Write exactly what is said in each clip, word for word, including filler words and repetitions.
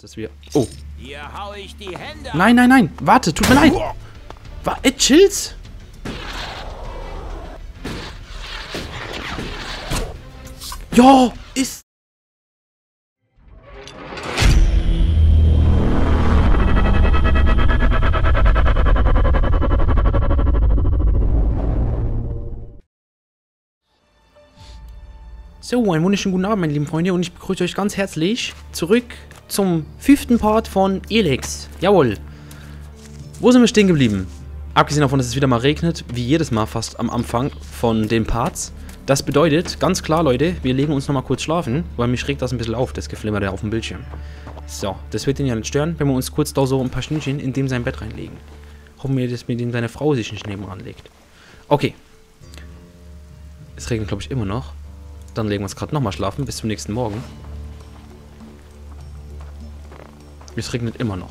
dass wir... Oh. Hier hau ich die Hände. Nein, nein, nein. Warte, tut mir leid. War it chills? Jo, ist... So, einen wunderschönen guten Abend, meine lieben Freunde, und ich begrüße euch ganz herzlich zurück zum fünften Part von Elex. Jawohl. Wo sind wir stehen geblieben? Abgesehen davon, dass es wieder mal regnet, wie jedes Mal fast am Anfang von den Parts. Das bedeutet, ganz klar, Leute, wir legen uns nochmal kurz schlafen, weil mich schrägt das ein bisschen auf, das Geflimmer da auf dem Bildschirm. So, das wird ihn ja nicht stören, wenn wir uns kurz da so ein paar Stündchen in dem sein Bett reinlegen. Hoffen wir, dass mit dem seine Frau sich nicht nebenan legt. Okay. Es regnet, glaube ich, immer noch. Dann legen wir uns gerade nochmal schlafen, bis zum nächsten Morgen. Es regnet immer noch.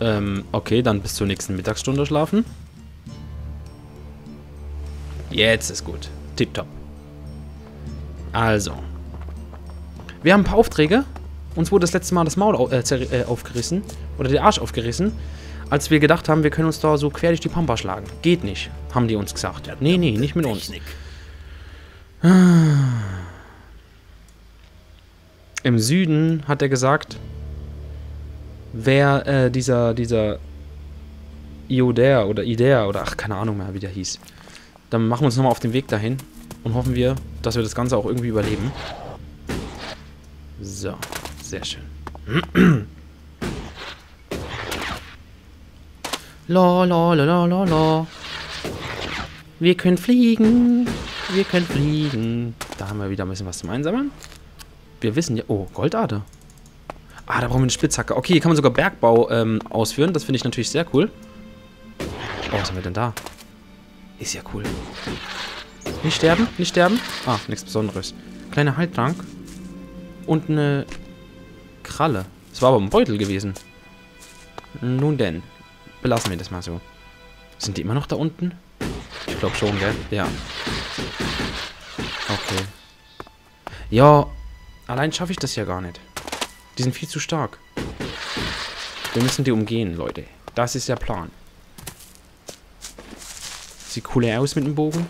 Ähm, okay, dann bis zur nächsten Mittagsstunde schlafen. Jetzt ist gut. Tipptopp. Also. Wir haben ein paar Aufträge. Uns wurde das letzte Mal das Maul au äh, äh, aufgerissen. Oder der Arsch aufgerissen. Als wir gedacht haben, wir können uns da so quer durch die Pampa schlagen. Geht nicht, haben die uns gesagt. Nee, nee, nicht mit uns. Im Süden hat er gesagt, wer äh, dieser, dieser Ioder oder Idea oder ach, keine Ahnung mehr, wie der hieß. Dann machen wir uns nochmal auf den Weg dahin und hoffen wir, dass wir das Ganze auch irgendwie überleben. So, sehr schön. La la la la la la. Wir können fliegen. Wir können fliegen. Da haben wir wieder ein bisschen was zum Einsammeln. Wir wissen ja... Oh, Goldader. Ah, da brauchen wir eine Spitzhacke. Okay, hier kann man sogar Bergbau ähm, ausführen. Das finde ich natürlich sehr cool. Oh, was haben wir denn da? Ist ja cool. Nicht sterben, nicht sterben. Ah, nichts Besonderes. Kleiner Heiltrank. Und eine Kralle. Das war aber ein Beutel gewesen. Nun denn. Belassen wir das mal so. Sind die immer noch da unten? Ich glaube schon, gell? Ja. Okay. Ja, allein schaffe ich das ja gar nicht. Die sind viel zu stark. Wir müssen die umgehen, Leute. Das ist der Plan. Sieht cooler aus mit dem Bogen.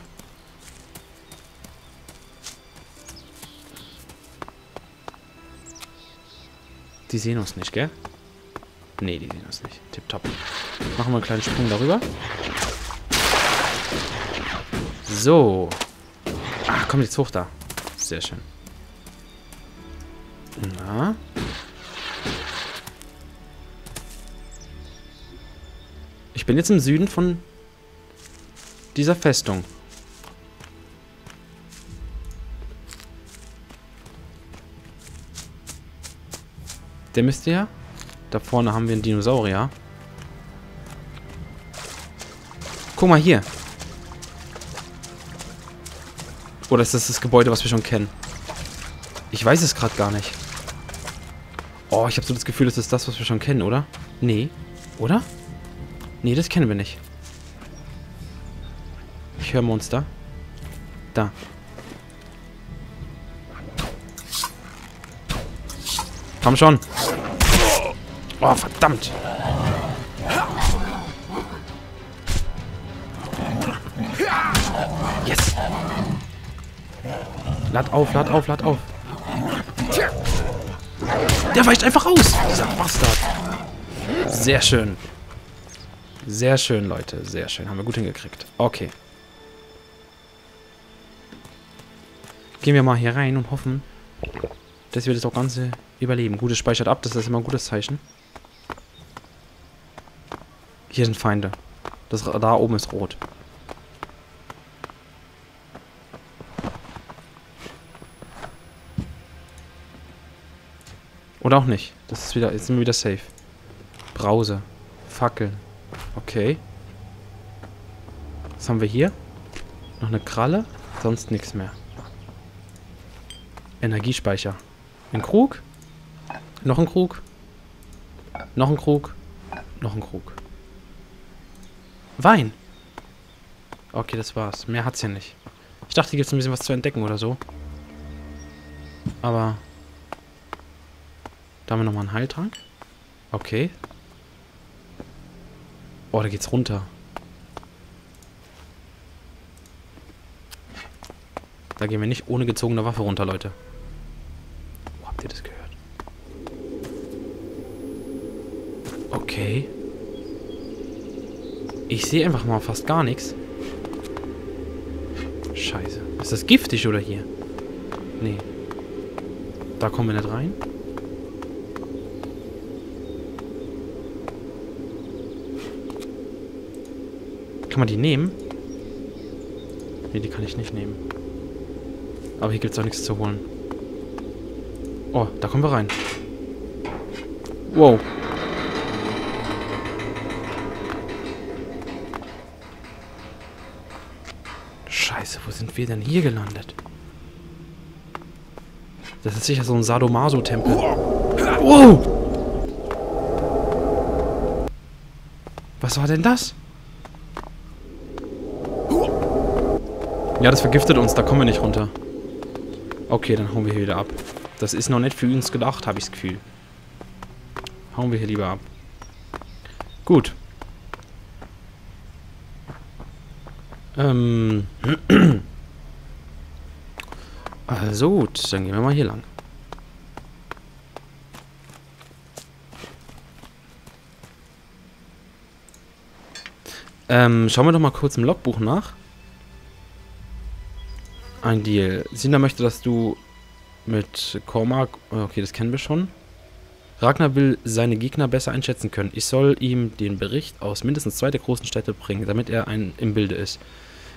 Die sehen uns nicht, gell? Nee, die sehen uns nicht. Tipptopp. Machen wir einen kleinen Sprung darüber. So. Ach, komm jetzt hoch da. Sehr schön. Na. Ich bin jetzt im Süden von dieser Festung. Der müsste ja. Da vorne haben wir einen Dinosaurier. Guck mal hier. Oder ist das das Gebäude, was wir schon kennen? Ich weiß es gerade gar nicht. Oh, ich habe so das Gefühl, das ist das, was wir schon kennen, oder? Nee. Oder? Nee, das kennen wir nicht. Ich höre Monster. Da. Komm schon. Oh, verdammt. Yes. Lad auf, lad auf, lad auf. Der weicht einfach aus, dieser Bastard. Sehr schön. Sehr schön, Leute. Sehr schön. Haben wir gut hingekriegt. Okay. Gehen wir mal hier rein und hoffen, dass wir das auch Ganze überleben. Gutes speichert ab. Das ist immer ein gutes Zeichen. Hier sind Feinde. Das Radar oben ist rot. Oder auch nicht. Das ist wieder, jetzt sind wir wieder safe. Brause. Fackeln. Okay. Was haben wir hier? Noch eine Kralle. Sonst nichts mehr. Energiespeicher. Ein Krug. Noch ein Krug. Noch ein Krug. Noch ein Krug. Wein. Okay, das war's. Mehr hat's hier nicht. Ich dachte, hier gibt's ein bisschen was zu entdecken oder so. Aber... Da haben wir nochmal einen Heiltrank. Okay. Oh, da geht's runter. Da gehen wir nicht ohne gezogene Waffe runter, Leute. Wo habt ihr das gehört? Okay. Ich sehe einfach mal fast gar nichts. Scheiße. Ist das giftig oder hier? Nee. Da kommen wir nicht rein. Kann man die nehmen? Nee, die kann ich nicht nehmen. Aber hier gibt es auch nichts zu holen. Oh, da kommen wir rein. Wow. Scheiße, wo sind wir denn hier gelandet? Das ist sicher so ein Sadomaso-Tempel. Wow! Was war denn das? Ja, das vergiftet uns, da kommen wir nicht runter. Okay, dann hauen wir hier wieder ab. Das ist noch nicht für uns gedacht, habe ich das Gefühl. Hauen wir hier lieber ab. Gut. Ähm. Also gut, dann gehen wir mal hier lang. Ähm, schauen wir doch mal kurz im Logbuch nach. Ein Deal. Sina möchte, dass du mit Cormac... Okay, das kennen wir schon. Ragnar will seine Gegner besser einschätzen können. Ich soll ihm den Bericht aus mindestens zwei der großen Städte bringen, damit er ein im Bilde ist.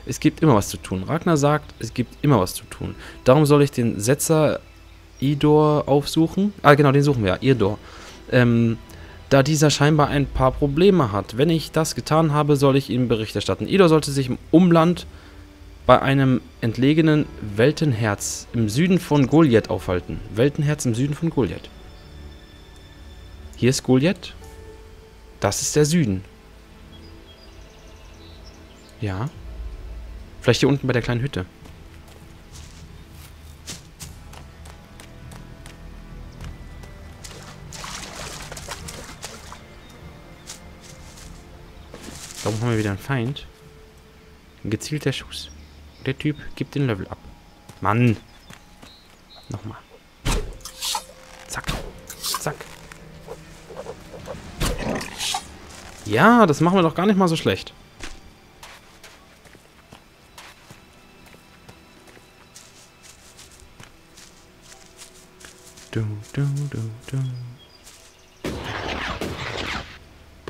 Es gibt immer was zu tun. Ragnar sagt, es gibt immer was zu tun. Darum soll ich den Setzer Idor aufsuchen. Ah, genau, den suchen wir ja. Idor. Ähm... Da dieser scheinbar ein paar Probleme hat. Wenn ich das getan habe, soll ich ihm Bericht erstatten. Idor sollte sich im Umland... bei einem entlegenen Weltenherz im Süden von Goliath aufhalten. Weltenherz im Süden von Goliath. Hier ist Goliath. Das ist der Süden. Ja. Vielleicht hier unten bei der kleinen Hütte. Da haben wir wieder einen Feind. Ein gezielter Schuss. Der Typ gibt den Level ab. Mann! Nochmal. Zack. Zack. Ja, das machen wir doch gar nicht mal so schlecht. Du, du, du, du.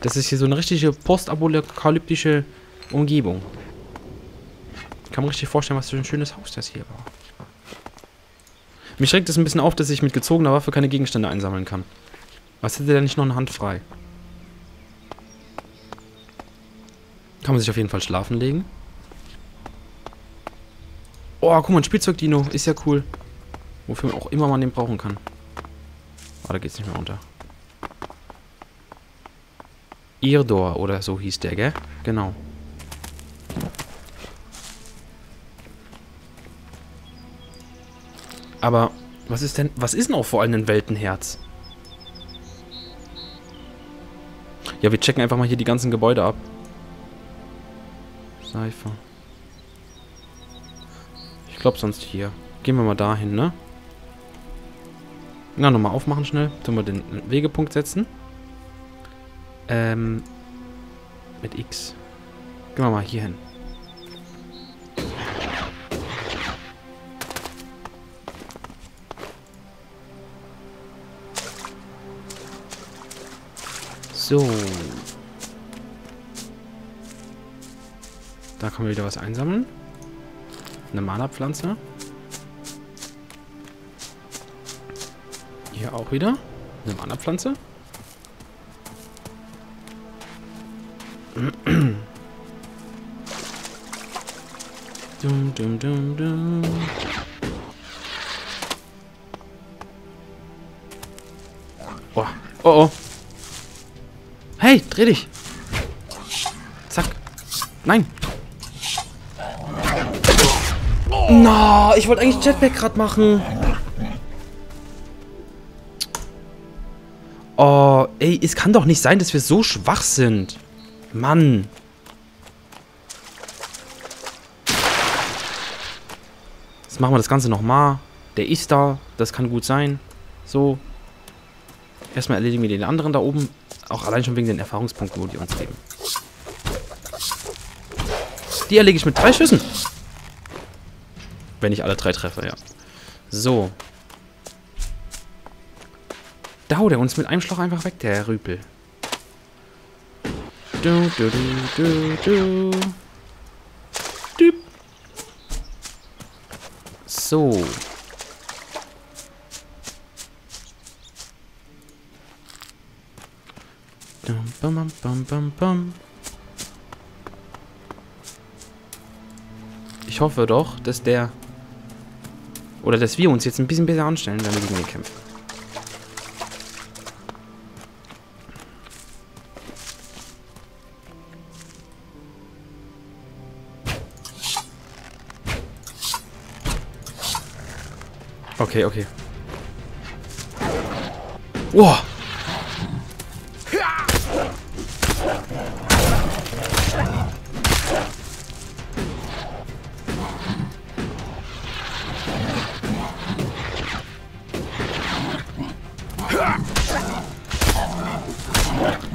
Das ist hier so eine richtige postapokalyptische Umgebung. Ich kann mir richtig vorstellen, was für ein schönes Haus das hier war. Mich schreckt es ein bisschen auf, dass ich mit gezogener Waffe keine Gegenstände einsammeln kann. Was hätte denn nicht noch eine Hand frei? Kann man sich auf jeden Fall schlafen legen. Oh, guck mal, ein Spielzeug-Dino. Ist ja cool. Wofür man auch immer man den brauchen kann. Ah, da geht's nicht mehr runter. Idor oder so hieß der, gell? Genau. Aber was ist denn, was ist denn auch vor allem ein Weltenherz? Ja, wir checken einfach mal hier die ganzen Gebäude ab. Seifer. Ich glaube sonst hier. Gehen wir mal dahin, ne? Na, nochmal aufmachen schnell. Tun wir den Wegepunkt setzen. Ähm. Mit X. Gehen wir mal hier hin. So. Da können wir wieder was einsammeln. Eine Mana-Pflanze. Hier auch wieder. Eine Mana-Pflanze. Dum, dum, dum, dum. Oh, oh, oh. Hey, dreh dich! Zack. Nein! Na, no, ich wollte eigentlich Jetpack gerade machen. Oh, ey, es kann doch nicht sein, dass wir so schwach sind. Mann. Jetzt machen wir das Ganze nochmal. Der ist da. Das kann gut sein. So. Erstmal erledigen wir den anderen da oben. Auch allein schon wegen den Erfahrungspunkten, wo die uns geben. Die erlege ich mit drei Schüssen. Wenn ich alle drei treffe, ja. So. Da haut er uns mit einem Schlag einfach weg, der Rüpel. Du, du, du, du, du. Du. So. Bum, bum, bum, bum, bum. Ich hoffe doch, dass der... Oder dass wir uns jetzt ein bisschen besser anstellen, wenn wir gegen ihn kämpfen. Okay, okay. Wow.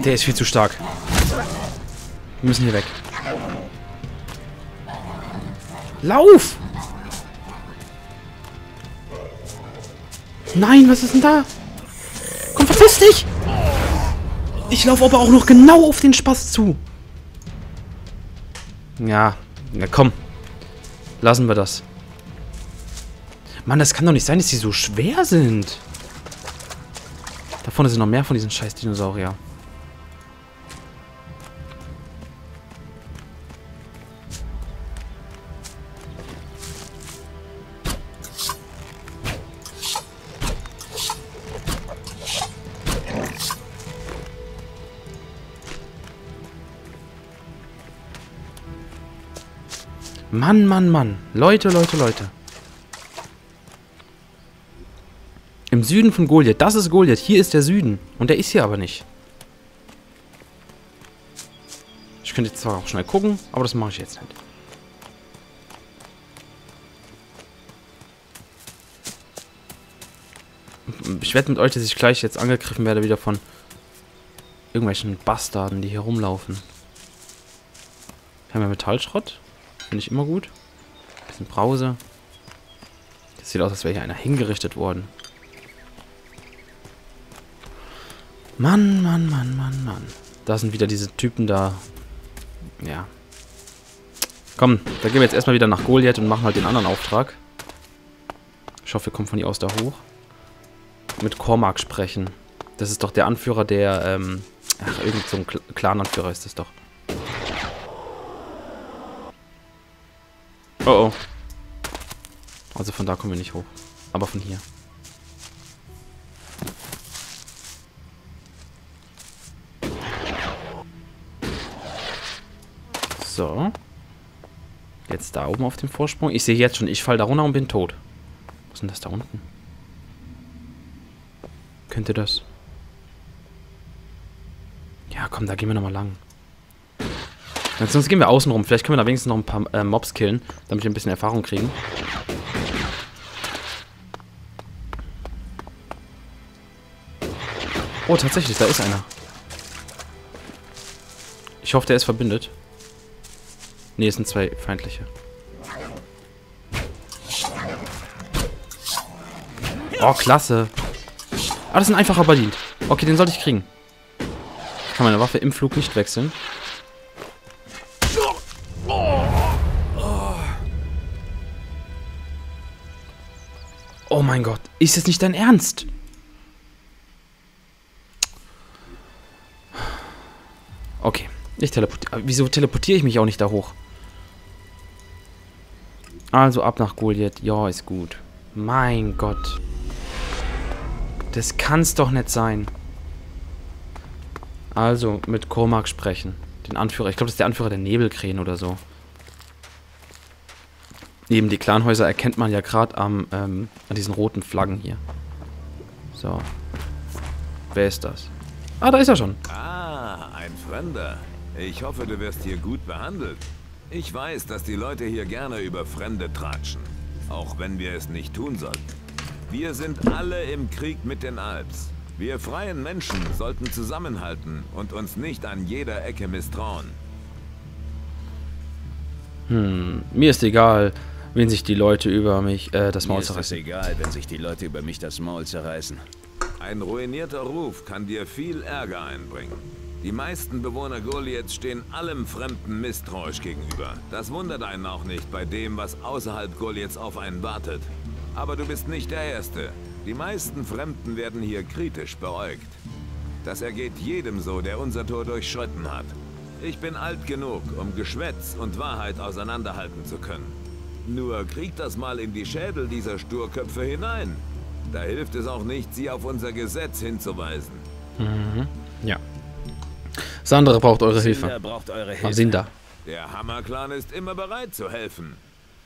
Der ist viel zu stark. Wir müssen hier weg. Lauf! Nein, was ist denn da? Komm, verpiss dich! Ich laufe aber auch noch genau auf den Spaß zu. Ja, na komm. Lassen wir das. Mann, das kann doch nicht sein, dass die so schwer sind. Da vorne sind noch mehr von diesen scheiß Dinosaurier. Mann, Mann, Mann. Leute, Leute, Leute. Im Süden von Goliath. Das ist Goliath. Hier ist der Süden. Und der ist hier aber nicht. Ich könnte jetzt zwar auch schnell gucken, aber das mache ich jetzt nicht. Ich wette mit euch, dass ich gleich jetzt angegriffen werde wieder von irgendwelchen Bastarden, die hier rumlaufen. Haben wir Metallschrott? Finde ich immer gut. Ein bisschen Brause. Das sieht aus, als wäre hier einer hingerichtet worden. Mann, Mann, Mann, Mann, Mann. Da sind wieder diese Typen da. Ja. Komm, da gehen wir jetzt erstmal wieder nach Goliath und machen halt den anderen Auftrag. Ich hoffe, wir kommen von hier aus da hoch. Mit Cormac sprechen. Das ist doch der Anführer, der, ähm... Ach, irgend so ein Clan-Anführer ist das doch. Oh oh. Also von da kommen wir nicht hoch. Aber von hier. So. Jetzt da oben auf dem Vorsprung. Ich sehe jetzt schon, ich falle da runter und bin tot. Was ist denn das da unten? Könnte das? Ja, komm, da gehen wir nochmal lang. Sonst gehen wir außen rum. Vielleicht können wir da wenigstens noch ein paar äh, Mobs killen, damit wir ein bisschen Erfahrung kriegen. Oh, tatsächlich, da ist einer. Ich hoffe, der ist verbündet. Ne, es sind zwei feindliche. Oh, klasse. Ah, das ist ein einfacher Bandit. Okay, den sollte ich kriegen. Ich kann meine Waffe im Flug nicht wechseln. Oh mein Gott, ist das nicht dein Ernst? Okay, ich teleportiere. Wieso teleportiere ich mich auch nicht da hoch? Also ab nach Goliath. Ja, ist gut. Mein Gott. Das kann's doch nicht sein. Also, mit Cormac sprechen. Den Anführer. Ich glaube, das ist der Anführer der Nebelkrähen oder so. Neben die Clanhäuser erkennt man ja gerade am ähm, an diesen roten Flaggen hier. So. Wer ist das? Ah, da ist er schon. Ah, ein Fremder. Ich hoffe, du wirst hier gut behandelt. Ich weiß, dass die Leute hier gerne über Fremde tratschen. Auch wenn wir es nicht tun sollten. Wir sind alle im Krieg mit den Alps. Wir freien Menschen sollten zusammenhalten und uns nicht an jeder Ecke misstrauen. Hm, mir ist egal, wenn sich die Leute über mich äh, das Maul zerreißen. Mir ist es egal, wenn sich die Leute über mich das Maul zerreißen. Ein ruinierter Ruf kann dir viel Ärger einbringen. Die meisten Bewohner Goliaths stehen allem Fremden misstrauisch gegenüber. Das wundert einen auch nicht bei dem, was außerhalb Goliaths auf einen wartet. Aber du bist nicht der Erste. Die meisten Fremden werden hier kritisch beäugt. Das ergeht jedem so, der unser Tor durchschritten hat. Ich bin alt genug, um Geschwätz und Wahrheit auseinanderhalten zu können. Nur krieg das mal in die Schädel dieser Sturköpfe hinein. Da hilft es auch nicht, sie auf unser Gesetz hinzuweisen. Mhm. Ja. Sandra braucht eure Hilfe. Sandra braucht eure Hilfe. Sindra. Der Hammerclan ist immer bereit zu helfen.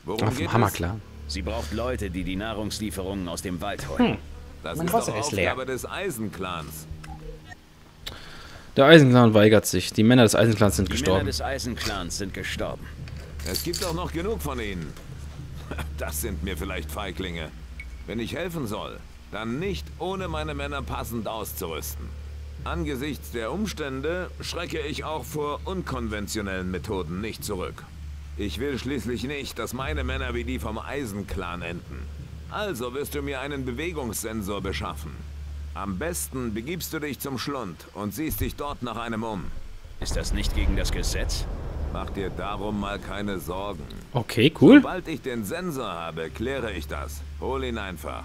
Worum geht es? Hammerclan. Sie braucht Leute, die die Nahrungslieferungen aus dem Wald holen. Hm. Das mein ist Wasser doch ist leer. Aufgabe des Eisenclans. Der Eisenclan weigert sich. Die Männer des Eisenclans sind die gestorben. Die Männer des Eisenclans sind gestorben. Es gibt auch noch genug von ihnen. Das sind mir vielleicht Feiglinge. Wenn ich helfen soll, dann nicht ohne meine Männer passend auszurüsten. Angesichts der Umstände schrecke ich auch vor unkonventionellen Methoden nicht zurück. Ich will schließlich nicht, dass meine Männer wie die vom Eisenclan enden. Also wirst du mir einen Bewegungssensor beschaffen. Am besten begibst du dich zum Schlund und siehst dich dort nach einem um. Ist das nicht gegen das Gesetz? Mach dir darum mal keine Sorgen. Okay, cool. Sobald ich den Sensor habe, kläre ich das. Hol ihn einfach.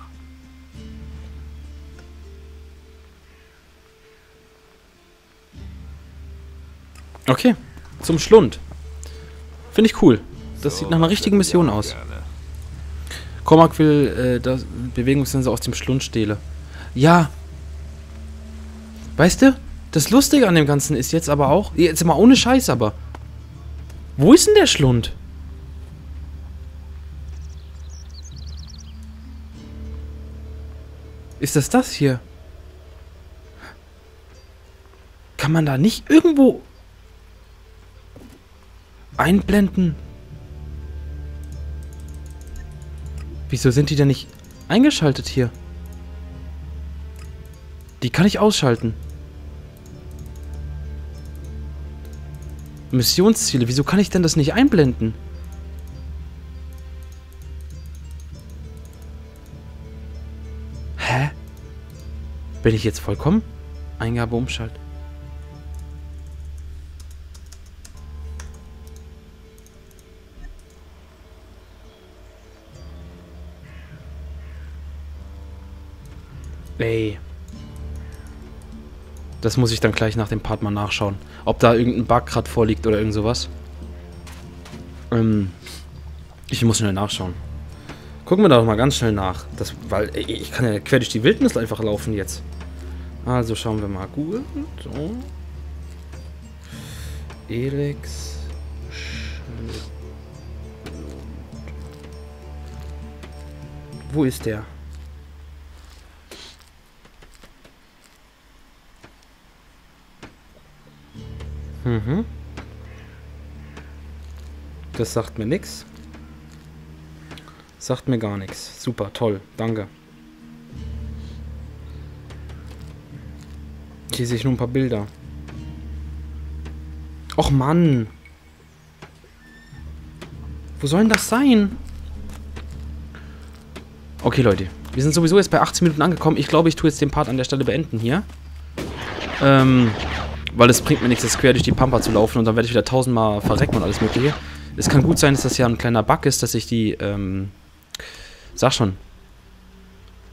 Okay, zum Schlund. Finde ich cool. Das so sieht nach einer richtigen Mission aus. Cormac will äh, das Bewegungssensor aus dem Schlund stehle. Ja. Weißt du, das Lustige an dem Ganzen ist jetzt aber auch... Jetzt mal ohne Scheiß aber. Wo ist denn der Schlund? Ist das das hier? Kann man da nicht irgendwo... einblenden? Wieso sind die denn nicht eingeschaltet hier? Die kann ich ausschalten. Missionsziele. Wieso kann ich denn das nicht einblenden? Hä? Bin ich jetzt vollkommen? Eingabe umschalten. Ey. Das muss ich dann gleich nach dem Part mal nachschauen. Ob da irgendein Bug gerade vorliegt oder irgend sowas. Ähm, ich muss schnell nachschauen. Gucken wir da doch mal ganz schnell nach. Das, weil ey, ich kann ja quer durch die Wildnis einfach laufen jetzt. Also schauen wir mal. Gut. So. Elex. Wo ist der? Mhm. Das sagt mir nichts. Sagt mir gar nichts. Super, toll, danke. Hier sehe ich nur ein paar Bilder. Och Mann. Wo soll denn das sein? Okay, Leute. Wir sind sowieso jetzt bei achtzehn Minuten angekommen. Ich glaube, ich tue jetzt den Part an der Stelle beenden hier. Ähm... Weil es bringt mir nichts, das quer durch die Pampa zu laufen und dann werde ich wieder tausendmal verrecken und alles mögliche. Es kann gut sein, dass das ja ein kleiner Bug ist, dass ich die, ähm... Sag schon.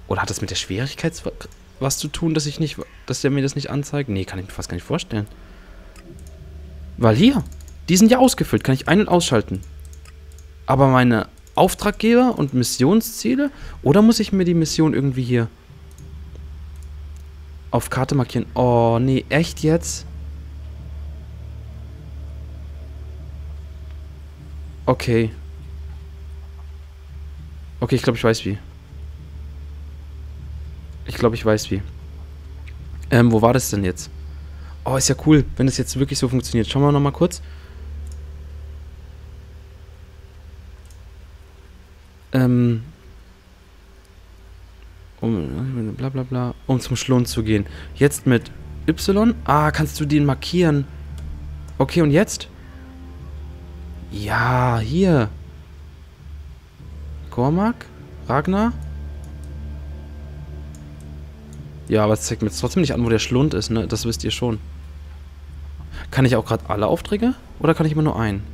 Oder hat das mit der Schwierigkeit was zu tun, dass ich nicht... Dass der mir das nicht anzeigt? Nee, kann ich mir fast gar nicht vorstellen. Weil hier, die sind ja ausgefüllt, kann ich ein- und ausschalten. Aber meine Auftraggeber und Missionsziele? Oder muss ich mir die Mission irgendwie hier... auf Karte markieren. Oh, nee, echt jetzt? Okay. Okay, ich glaube, ich weiß wie. Ich glaube, ich weiß wie. Ähm, wo war das denn jetzt? Oh, ist ja cool, wenn das jetzt wirklich so funktioniert. Schauen wir nochmal kurz. Ähm... Um, bla bla bla, um zum Schlund zu gehen. Jetzt mit Y. Ah, kannst du den markieren? Okay, und jetzt? Ja, hier. Cormac? Ragnar? Ja, aber es zeigt mir jetzt trotzdem nicht an, wo der Schlund ist, ne? Das wisst ihr schon. Kann ich auch gerade alle Aufträge? Oder kann ich immer nur einen?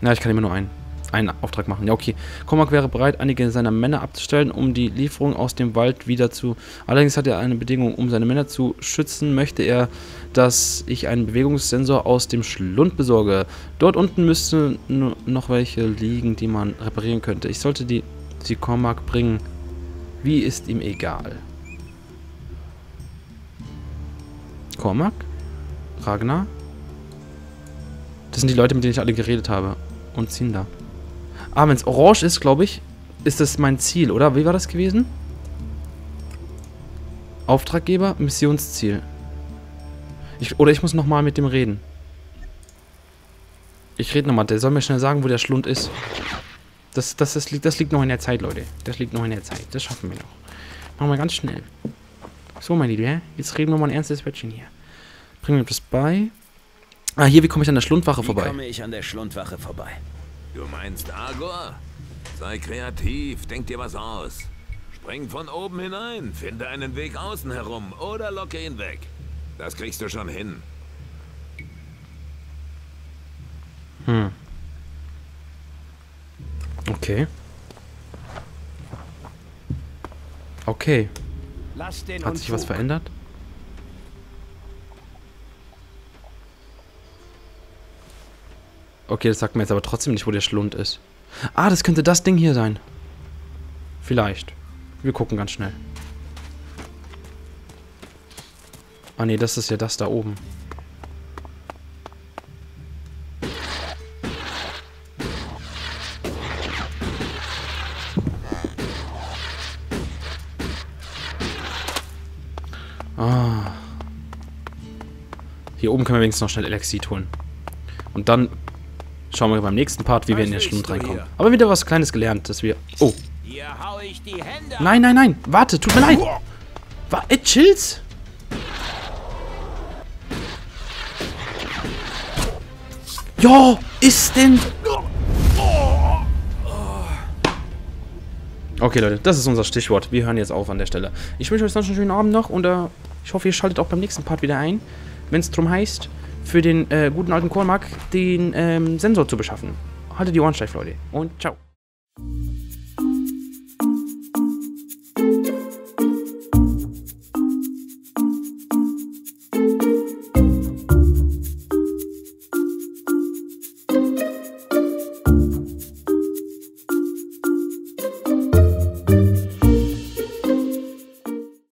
Na, ich kann immer nur einen. einen Auftrag machen. Ja, okay. Cormac wäre bereit, einige seiner Männer abzustellen, um die Lieferung aus dem Wald wieder zu... Allerdings hat er eine Bedingung, um seine Männer zu schützen, möchte er, dass ich einen Bewegungssensor aus dem Schlund besorge. Dort unten müssten noch welche liegen, die man reparieren könnte. Ich sollte die sie Cormac bringen. Wie ist ihm egal. Cormac? Ragnar? Das sind die Leute, mit denen ich alle geredet habe. Und ziehen da. Ah, wenn es orange ist, glaube ich, ist das mein Ziel, oder? Wie war das gewesen? Auftraggeber, Missionsziel. Ich, oder ich muss nochmal mit dem reden. Ich rede nochmal. Der soll mir schnell sagen, wo der Schlund ist. Das, das, das, liegt, das liegt noch in der Zeit, Leute. Das liegt noch in der Zeit. Das schaffen wir noch. Machen wir ganz schnell. So, mein Lieber. Jetzt reden wir mal ein ernstes Wörtchen hier. Bring mir das bei. Ah, hier, wie komme ich an der Schlundwache vorbei? Wie komme ich an der Schlundwache vorbei? Du meinst Agor? Sei kreativ, denk dir was aus. Spring von oben hinein, finde einen Weg außen herum oder locke ihn weg. Das kriegst du schon hin. Hm. Okay. Okay. Lass den Hat sich was verändert? Okay, das sagt mir jetzt aber trotzdem nicht, wo der Schlund ist. Ah, das könnte das Ding hier sein. Vielleicht. Wir gucken ganz schnell. Ah ne, das ist ja das da oben. Ah. Hier oben können wir wenigstens noch schnell Elexit holen. Und dann... Schauen wir beim nächsten Part, wie wir in den Schlund reinkommen. Aber wieder was Kleines gelernt, dass wir... Oh. Nein, nein, nein. Warte, tut mir leid. War it chills? Ja, ist denn... Okay, Leute, das ist unser Stichwort. Wir hören jetzt auf an der Stelle. Ich wünsche euch sonst einen schönen Abend noch und uh, ich hoffe, ihr schaltet auch beim nächsten Part wieder ein, wenn es drum heißt... für den äh, guten alten Cormac den ähm, Sensor zu beschaffen. Haltet die Ohren steif, Leute. Und ciao.